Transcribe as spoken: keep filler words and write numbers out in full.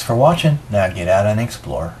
Thanks for watching. Now get out and explore.